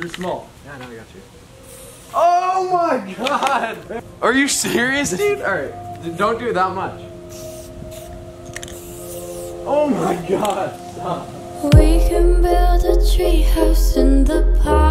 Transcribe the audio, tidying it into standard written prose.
You're small. Yeah, I know, I got you. Oh my god! Are you serious, dude? Alright, don't do that much. Oh my god, stop. We can build a tree house in the park.